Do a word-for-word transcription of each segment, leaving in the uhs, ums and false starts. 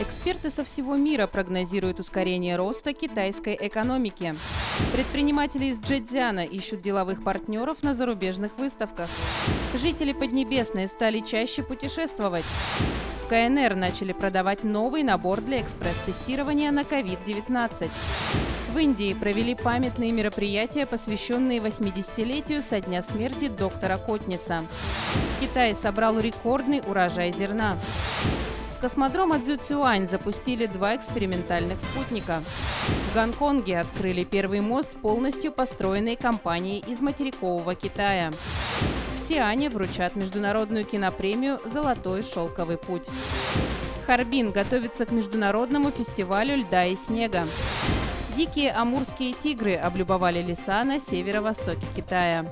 Эксперты со всего мира прогнозируют ускорение роста китайской экономики. Предприниматели из Чжэцзяна ищут деловых партнеров на зарубежных выставках. Жители Поднебесной стали чаще путешествовать. В ка эн эр начали продавать новый набор для экспресс-тестирования на ковид девятнадцать. В Индии провели памятные мероприятия, посвященные восьмидесятилетию со дня смерти доктора Котниса. Китай собрал рекордный урожай зерна. С космодрома Цзюцюань запустили два экспериментальных спутника. В Гонконге открыли первый мост, полностью построенный компанией из материкового Китая. В Сиане вручат международную кинопремию «Золотой Шёлковый путь». Харбин готовится к международному фестивалю льда и снега. Дикие амурские тигры облюбовали леса на северо-востоке Китая.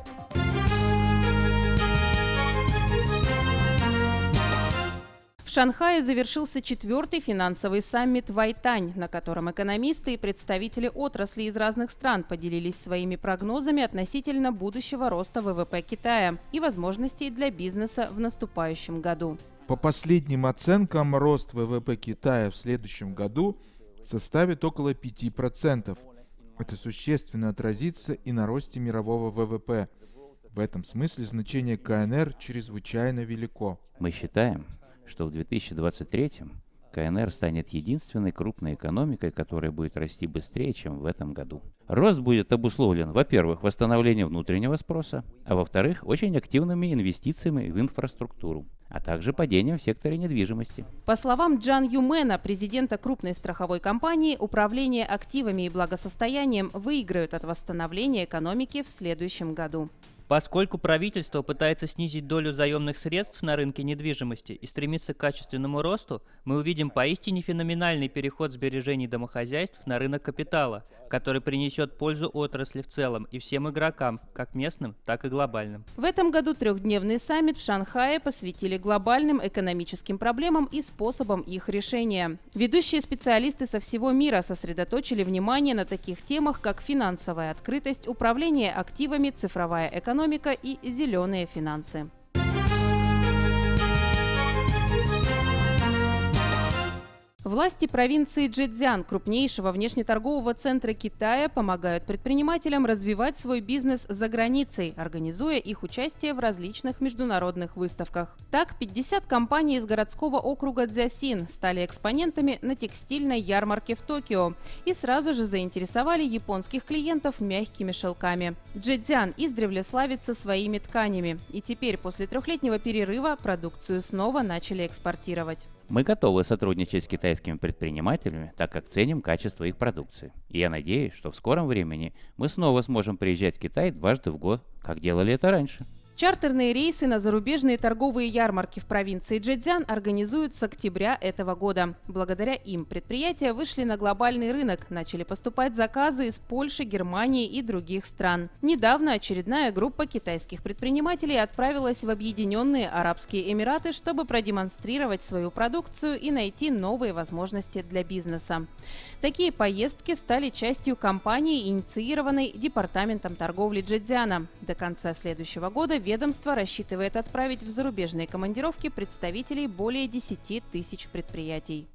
В Шанхае завершился четвертый финансовый саммит «Вайтань», на котором экономисты и представители отрасли из разных стран поделились своими прогнозами относительно будущего роста вэ вэ пэ Китая и возможностей для бизнеса в наступающем году. По последним оценкам, рост вэ вэ пэ Китая в следующем году составит около пяти процентов. Это существенно отразится и на росте мирового вэ вэ пэ. В этом смысле значение ка эн эр чрезвычайно велико. Мы считаем, что в две тысячи двадцать третьем ка эн эр станет единственной крупной экономикой, которая будет расти быстрее, чем в этом году. Рост будет обусловлен, во-первых, восстановлением внутреннего спроса, а во-вторых, очень активными инвестициями в инфраструктуру, а также падением в секторе недвижимости. По словам Джан Юмена, президента крупной страховой компании, управление активами и благосостоянием выиграют от восстановления экономики в следующем году. Поскольку правительство пытается снизить долю заемных средств на рынке недвижимости и стремится к качественному росту, мы увидим поистине феноменальный переход сбережений домохозяйств на рынок капитала, который принесет пользу отрасли в целом и всем игрокам, как местным, так и глобальным. В этом году трехдневный саммит в Шанхае посвятили глобальным экономическим проблемам и способам их решения. Ведущие специалисты со всего мира сосредоточили внимание на таких темах, как финансовая открытость, управление активами, цифровая экономика, экономика и зеленые финансы. Власти провинции Чжэцзян, крупнейшего внешнеторгового центра Китая, помогают предпринимателям развивать свой бизнес за границей, организуя их участие в различных международных выставках. Так, пятьдесят компаний из городского округа Цзясин стали экспонентами на текстильной ярмарке в Токио и сразу же заинтересовали японских клиентов мягкими шелками. Чжэцзян издревле славится своими тканями, и теперь после трехлетнего перерыва продукцию снова начали экспортировать. Мы готовы сотрудничать с китайскими предпринимателями, так как ценим качество их продукции. И я надеюсь, что в скором времени мы снова сможем приезжать в Китай дважды в год, как делали это раньше. Чартерные рейсы на зарубежные торговые ярмарки в провинции Чжэцзян организуют с октября этого года. Благодаря им предприятия вышли на глобальный рынок, начали поступать заказы из Польши, Германии и других стран. Недавно очередная группа китайских предпринимателей отправилась в Объединенные Арабские Эмираты, чтобы продемонстрировать свою продукцию и найти новые возможности для бизнеса. Такие поездки стали частью кампании, инициированной Департаментом торговли Чжэцзяна. До конца следующего года ведомство рассчитывает отправить в зарубежные командировки представителей более десяти тысяч предприятий.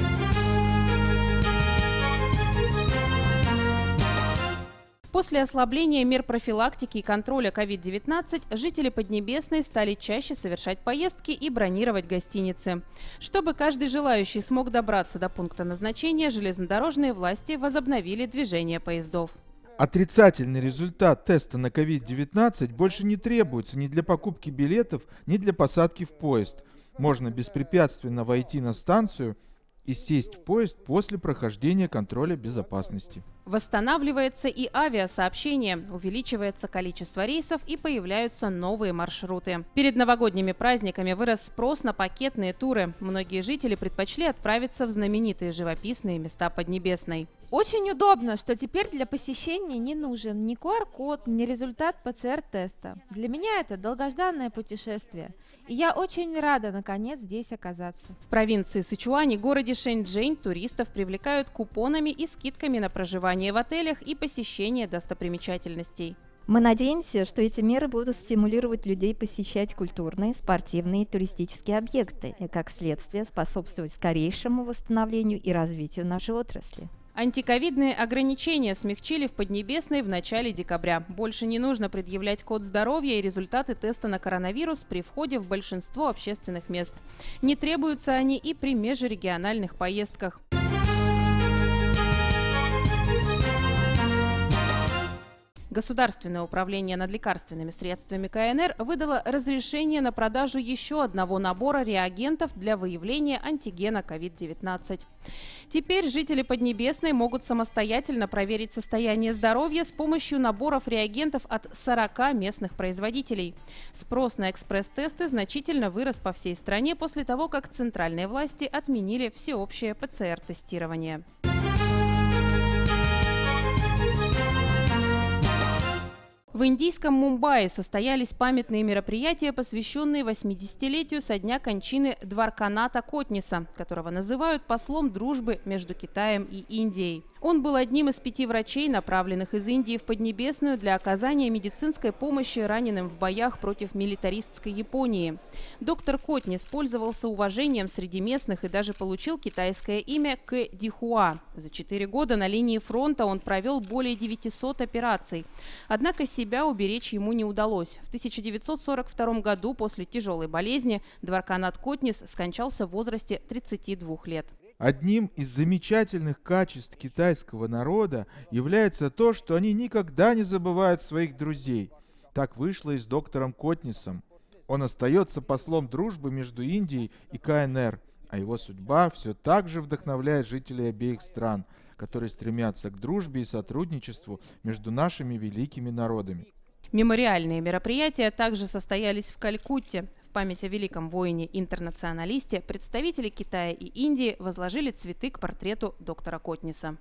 После ослабления мер профилактики и контроля ковид девятнадцать жители Поднебесной стали чаще совершать поездки и бронировать гостиницы. Чтобы каждый желающий смог добраться до пункта назначения, железнодорожные власти возобновили движение поездов. Отрицательный результат теста на ковид девятнадцать больше не требуется ни для покупки билетов, ни для посадки в поезд. Можно беспрепятственно войти на станцию и сесть в поезд после прохождения контроля безопасности. Восстанавливается и авиасообщение, увеличивается количество рейсов и появляются новые маршруты. Перед новогодними праздниками вырос спрос на пакетные туры. Многие жители предпочли отправиться в знаменитые живописные места Поднебесной. Очень удобно, что теперь для посещения не нужен ни ку ар код, ни результат пэ цэ эр теста. Для меня это долгожданное путешествие, и я очень рада наконец здесь оказаться. В провинции Сычуань и городе Шэньчжэнь туристов привлекают купонами и скидками на проживание в отелях и посещение достопримечательностей. Мы надеемся, что эти меры будут стимулировать людей посещать культурные, спортивные и туристические объекты и, как следствие, способствовать скорейшему восстановлению и развитию нашей отрасли. Антиковидные ограничения смягчили в Поднебесной в начале декабря. Больше не нужно предъявлять код здоровья и результаты теста на коронавирус при входе в большинство общественных мест. Не требуются они и при межрегиональных поездках. Государственное управление над лекарственными средствами КНР выдало разрешение на продажу еще одного набора реагентов для выявления антигена ковид девятнадцать. Теперь жители Поднебесной могут самостоятельно проверить состояние здоровья с помощью наборов реагентов от сорока местных производителей. Спрос на экспресс-тесты значительно вырос по всей стране после того, как центральные власти отменили всеобщее ПЦР-тестирование. В индийском Мумбае состоялись памятные мероприятия, посвященные восьмидесятилетию со дня кончины Двараканатха Котниса, которого называют послом дружбы между Китаем и Индией. Он был одним из пяти врачей, направленных из Индии в Поднебесную для оказания медицинской помощи раненым в боях против милитаристской Японии. Доктор Котнис пользовался уважением среди местных и даже получил китайское имя Кэ Дихуа. За четыре года на линии фронта он провел более девятисот операций. Однако себя уберечь ему не удалось. В тысяча девятьсот сорок втором году после тяжелой болезни Двараканатх Котнис скончался в возрасте тридцати двух лет. Одним из замечательных качеств китайского народа является то, что они никогда не забывают своих друзей. Так вышло и с доктором Котнисом. Он остается послом дружбы между Индией и КНР, а его судьба все так же вдохновляет жителей обеих стран, которые стремятся к дружбе и сотрудничеству между нашими великими народами. Мемориальные мероприятия также состоялись в Калькутте. В память о великом воине-интернационалисте представители Китая и Индии возложили цветы к портрету доктора Котниса.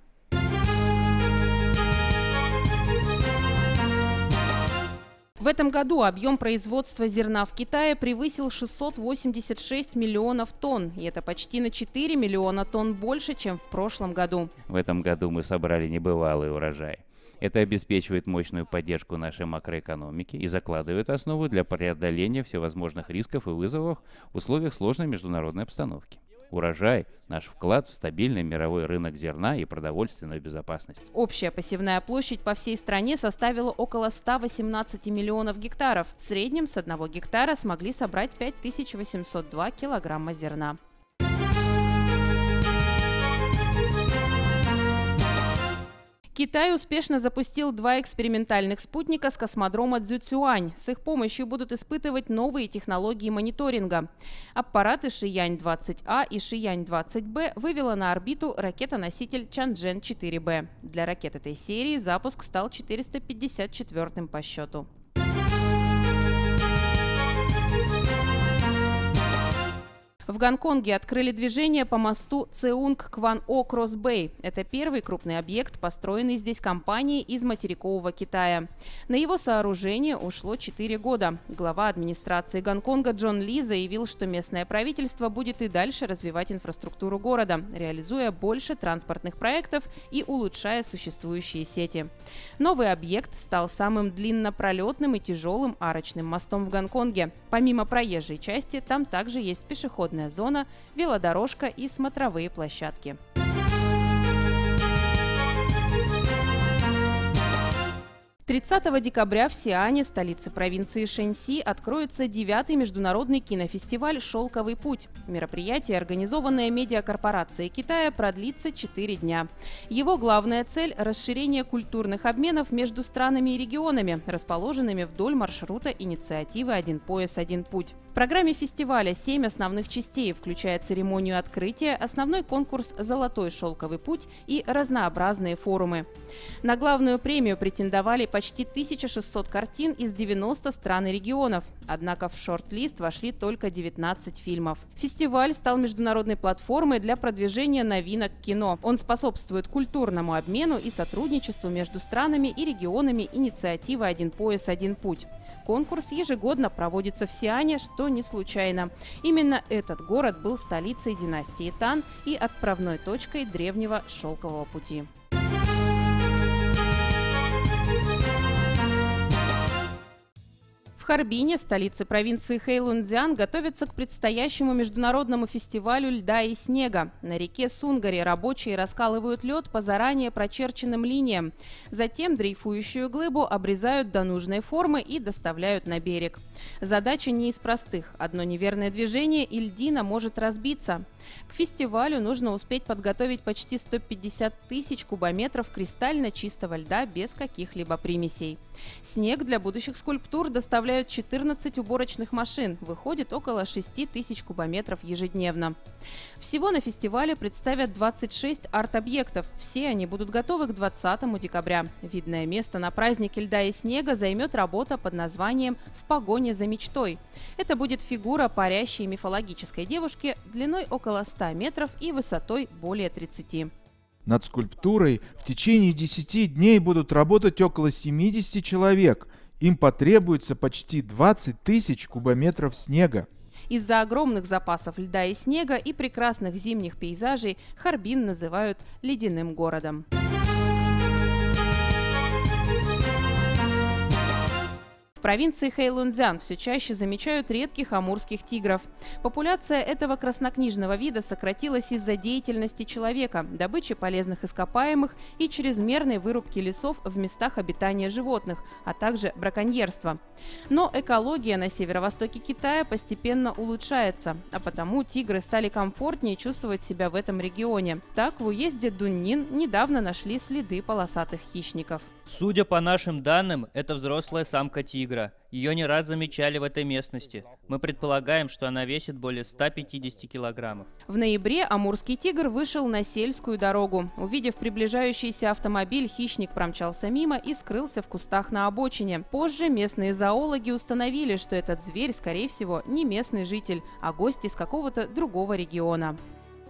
В этом году объем производства зерна в Китае превысил шестьсот восемьдесят шесть миллионов тонн. И это почти на четыре миллиона тонн больше, чем в прошлом году. В этом году мы собрали небывалый урожай. Это обеспечивает мощную поддержку нашей макроэкономики и закладывает основу для преодоления всевозможных рисков и вызовов в условиях сложной международной обстановки. Урожай – наш вклад в стабильный мировой рынок зерна и продовольственную безопасность. Общая посевная площадь по всей стране составила около ста восемнадцати миллионов гектаров. В среднем с одного гектара смогли собрать пять тысяч восемьсот два килограмма зерна. Китай успешно запустил два экспериментальных спутника с космодрома Цзюцюань. С их помощью будут испытывать новые технологии мониторинга. Аппараты Шиянь двадцать А и Шиянь двадцать Б вывела на орбиту ракета-носитель Чанчжен четыре Б. Для ракет этой серии запуск стал четыреста пятьдесят четвёртым по счету. В Гонконге открыли движение по мосту Цеунг-Кван-О-Кросс-Бэй. Это первый крупный объект, построенный здесь компанией из материкового Китая. На его сооружение ушло четыре года. Глава администрации Гонконга Джон Ли заявил, что местное правительство будет и дальше развивать инфраструктуру города, реализуя больше транспортных проектов и улучшая существующие сети. Новый объект стал самым длиннопролетным и тяжелым арочным мостом в Гонконге. Помимо проезжей части, там также есть пешеходные зона, велодорожка и смотровые площадки. тридцатого декабря в Сиане, столице провинции Шэньси, откроется девятый международный кинофестиваль «Шёлковый путь». Мероприятие, организованное Медиакорпорацией Китая, продлится четыре дня. Его главная цель – расширение культурных обменов между странами и регионами, расположенными вдоль маршрута инициативы «Один пояс, один путь». В программе фестиваля семь основных частей, включая церемонию открытия, основной конкурс «Золотой Шёлковый путь» и разнообразные форумы. На главную премию претендовали по почти тысяча шестьсот картин из девяноста стран и регионов. Однако в шорт-лист вошли только девятнадцать фильмов. Фестиваль стал международной платформой для продвижения новинок кино. Он способствует культурному обмену и сотрудничеству между странами и регионами инициативы «Один пояс, один путь». Конкурс ежегодно проводится в Сиане, что не случайно. Именно этот город был столицей династии Тан и отправной точкой древнего шелкового пути. В Харбине, столице провинции Хэйлунцзян, готовятся к предстоящему международному фестивалю льда и снега. На реке Сунгари рабочие раскалывают лед по заранее прочерченным линиям. Затем дрейфующую глыбу обрезают до нужной формы и доставляют на берег. Задача не из простых. Одно неверное движение, и льдина может разбиться. К фестивалю нужно успеть подготовить почти сто пятьдесят тысяч кубометров кристально чистого льда без каких-либо примесей. Снег для будущих скульптур доставляют четырнадцать уборочных машин. Выходит около шести тысяч кубометров ежедневно. Всего на фестивале представят двадцать шесть арт-объектов. Все они будут готовы к двадцатому декабря. Видное место на празднике льда и снега займет работа под названием «В погоне за мечтой». Это будет фигура парящей мифологической девушки длиной около ста метров и высотой более тридцати. Над скульптурой в течение десяти дней будут работать около семидесяти человек. Им потребуется почти двадцать тысяч кубометров снега. Из-за огромных запасов льда и снега и прекрасных зимних пейзажей Харбин называют ледяным городом. В провинции Хэйлунцзян все чаще замечают редких амурских тигров. Популяция этого краснокнижного вида сократилась из-за деятельности человека, добычи полезных ископаемых и чрезмерной вырубки лесов в местах обитания животных, а также браконьерства. Но экология на северо-востоке Китая постепенно улучшается, а потому тигры стали комфортнее чувствовать себя в этом регионе. Так, в уезде Дуннин недавно нашли следы полосатых хищников. Судя по нашим данным, это взрослая самка тигра. Ее не раз замечали в этой местности. Мы предполагаем, что она весит более ста пятидесяти килограммов. В ноябре амурский тигр вышел на сельскую дорогу. Увидев приближающийся автомобиль, хищник промчался мимо и скрылся в кустах на обочине. Позже местные зоологи установили, что этот зверь, скорее всего, не местный житель, а гость из какого-то другого региона.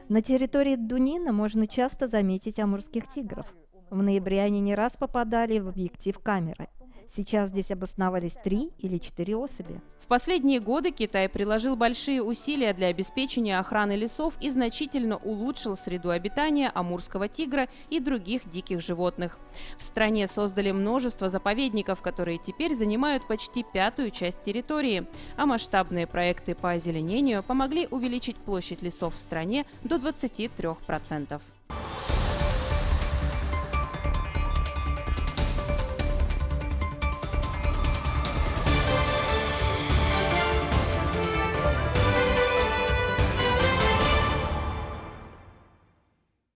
На территории Дуннина можно часто заметить амурских тигров. В ноябре они не раз попадали в объектив камеры. Сейчас здесь обосновались три или четыре особи. В последние годы Китай приложил большие усилия для обеспечения охраны лесов и значительно улучшил среду обитания амурского тигра и других диких животных. В стране создали множество заповедников, которые теперь занимают почти пятую часть территории. А масштабные проекты по озеленению помогли увеличить площадь лесов в стране до двадцати трёх процентов.